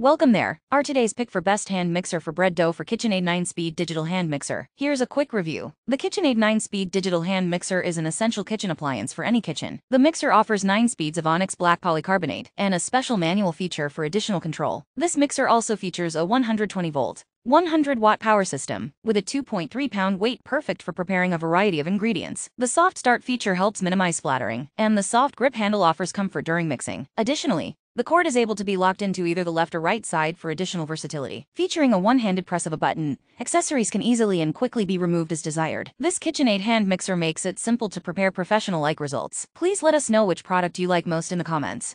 Welcome there, our today's pick for best hand mixer for bread dough for KitchenAid 9-speed digital hand mixer. Here's a quick review. The KitchenAid 9-speed digital hand mixer is an essential kitchen appliance for any kitchen. The mixer offers 9 speeds of Onyx black polycarbonate and a special manual feature for additional control. This mixer also features a 120-volt, 100-watt power system, with a 2.3-pound weight perfect for preparing a variety of ingredients. The soft start feature helps minimize splattering, and the soft grip handle offers comfort during mixing. Additionally, the cord is able to be locked into either the left or right side for additional versatility. Featuring a one-handed press of a button, accessories can easily and quickly be removed as desired. This KitchenAid hand mixer makes it simple to prepare professional-like results. Please let us know which product you like most in the comments.